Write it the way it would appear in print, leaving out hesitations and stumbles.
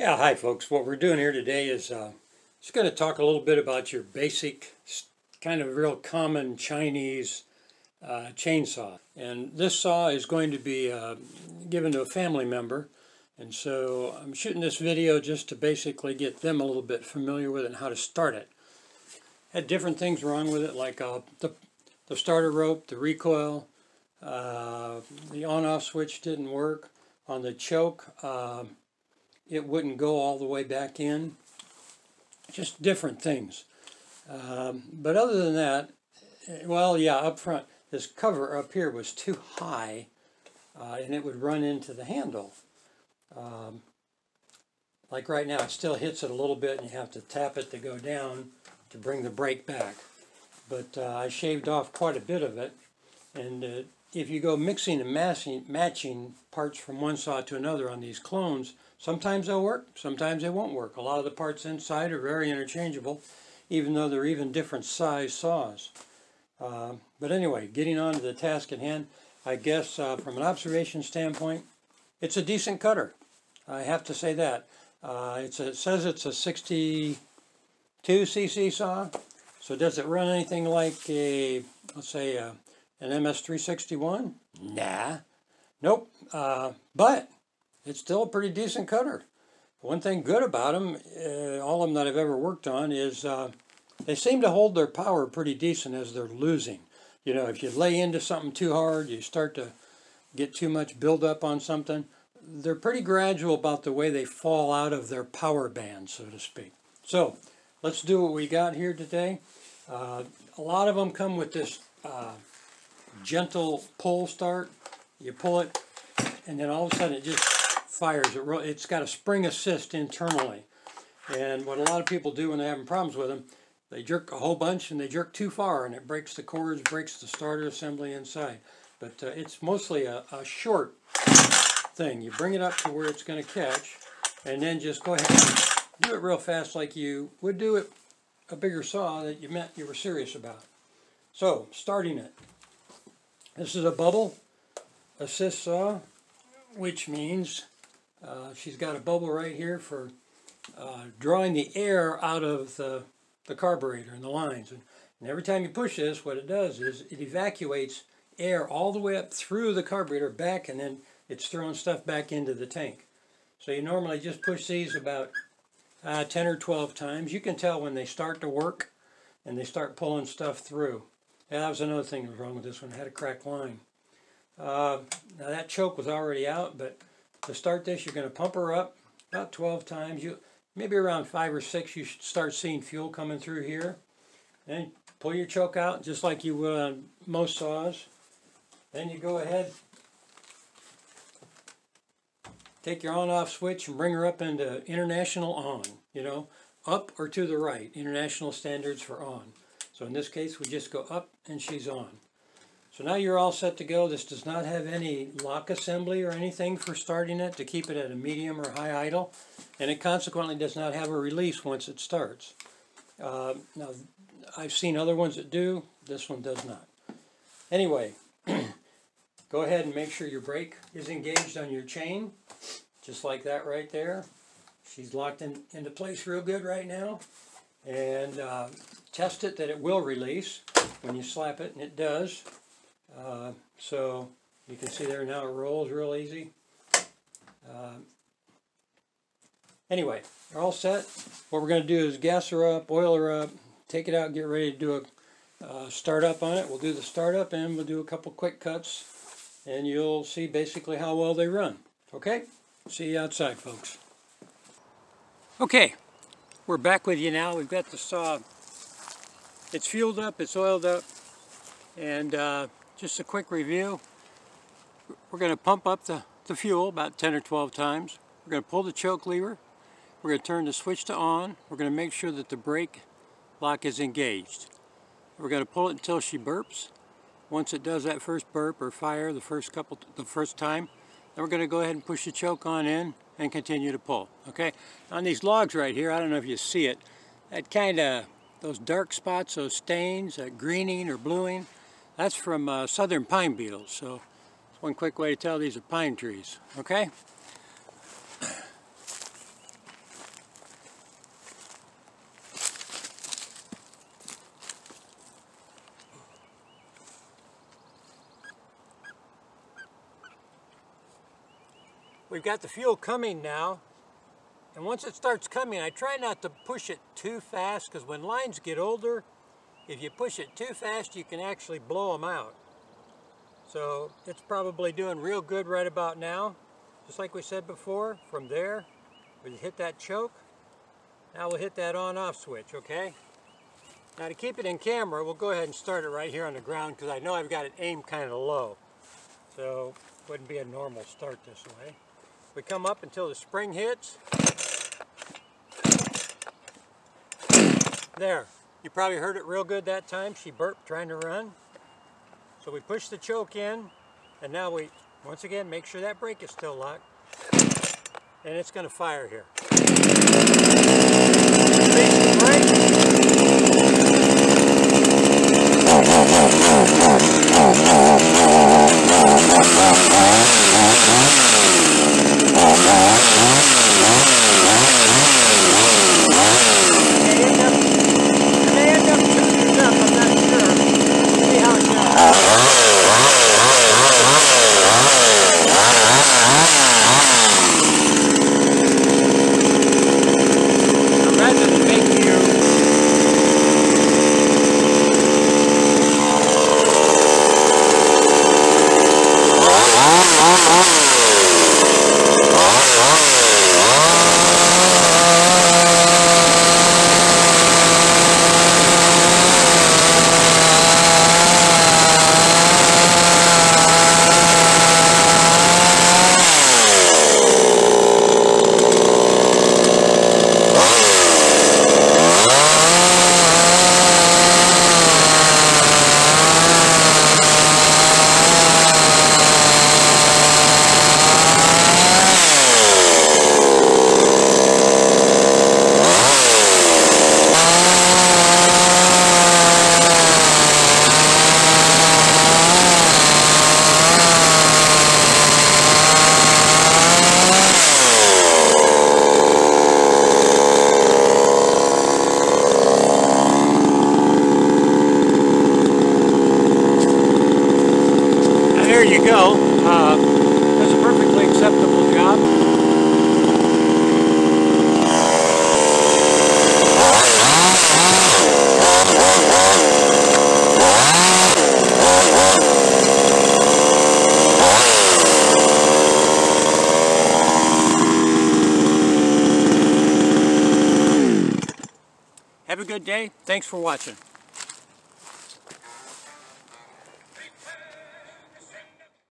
Yeah, hi folks. What we're doing here today is just going to talk a little bit about your basic, kind of real common Chinese chainsaw. And this saw is going to be given to a family member. And so I'm shooting this video just to basically get them a little bit familiar with it and how to start it. Had different things wrong with it, like the starter rope, the recoil, the on-off switch didn't work. On the choke, it wouldn't go all the way back in, just different things. But other than that, well, yeah, up front, this cover up here was too high, and it would run into the handle. Like right now, it still hits it a little bit, and you have to tap it to go down to bring the brake back. But I shaved off quite a bit of it, and if you go mixing and matching parts from one saw to another on these clones, sometimes they'll work, sometimes they won't work. A lot of the parts inside are very interchangeable, even though they're even different size saws. But anyway, getting on to the task at hand, I guess from an observation standpoint, it's a decent cutter. I have to say that. It says it's a 62cc saw, so does it run anything like a, let's say, an MS-361? Nah. Nope. But it's still a pretty decent cutter. One thing good about them, all of them that I've ever worked on, is they seem to hold their power pretty decent as they're losing. You know, if you lay into something too hard, you start to get too much buildup on something, they're pretty gradual about the way they fall out of their power band, so to speak. So, let's do what we got here today. A lot of them come with this gentle pull start. You pull it, and then all of a sudden it just fires. It's got a spring assist internally. And what a lot of people do when they're having problems with them, they jerk a whole bunch and they jerk too far, and it breaks the cords, breaks the starter assembly inside. But it's mostly a short thing. You bring it up to where it's going to catch, and then just go ahead and do it real fast like you would do it a bigger saw that you meant you were serious about. So, starting it. This is a bubble assist saw, which means she's got a bubble right here for drawing the air out of the carburetor and the lines. And every time you push this, what it does is it evacuates air all the way up through the carburetor back, and then it's throwing stuff back into the tank. So you normally just push these about 10 or 12 times. You can tell when they start to work and they start pulling stuff through. Yeah, that was another thing that was wrong with this one. It had a cracked line. Now that choke was already out, but to start this, you're going to pump her up about 12 times. Maybe around 5 or 6, you should start seeing fuel coming through here. Then pull your choke out, just like you would on most saws. Then you go ahead, take your on-off switch and bring her up into international on. You know, up or to the right, international standards for on. So in this case, we just go up and she's on. So now you're all set to go. This does not have any lock assembly or anything for starting it to keep it at a medium or high idle. And it consequently does not have a release once it starts. Now, I've seen other ones that do. This one does not. Anyway, go ahead and make sure your brake is engaged on your chain. Just like that right there. She's locked into place real good right now. And test it that it will release when you slap it, and it does. So you can see there now it rolls real easy. Anyway, they're all set. What we're going to do is gas her up, oil her up, take it out, get ready to do a startup on it. We'll do the startup and we'll do a couple quick cuts, and you'll see basically how well they run. Okay? See you outside, folks. Okay. We're back with you now. We've got the saw. It's fueled up, it's oiled up, and just a quick review. We're going to pump up the fuel about 10 or 12 times. We're going to pull the choke lever. We're going to turn the switch to on. We're going to make sure that the brake lock is engaged. We're going to pull it until she burps. Once it does that first burp or fire the first time, then we're going to go ahead and push the choke on in and continue to pull. Okay, on these logs right here, I don't know if you see it, that kind of, those dark spots, those stains, that greening or bluing, that's from southern pine beetles. So that's one quick way to tell these are pine trees. Okay, We've got the fuel coming now, and once it starts coming, I try not to push it too fast, because when lines get older, if you push it too fast, you can actually blow them out. So it's probably doing real good right about now. Just like we said before, from there, we hit that choke. Now we'll hit that on-off switch, okay? Now to keep it in camera, we'll go ahead and start it right here on the ground, because I know I've got it aimed kind of low. So it wouldn't be a normal start this way. We come up until the spring hits. There. You probably heard it real good that time. She burped trying to run. So we push the choke in, and now we, once again, make sure that brake is still locked. And it's going to fire here. Have a good day. Thanks for watching.